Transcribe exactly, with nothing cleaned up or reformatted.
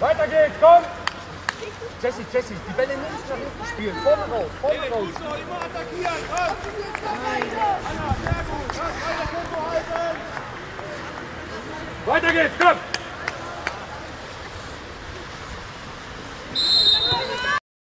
Weiter geht's, komm! Jesse, Jesse, die Bälle nicht nach hinten spielen. Vorne raus, vorne raus. Gut, noch immer attackieren, komm! Anna, sehr gut, komm, weiter, Tempo halten! Weiter geht's, komm!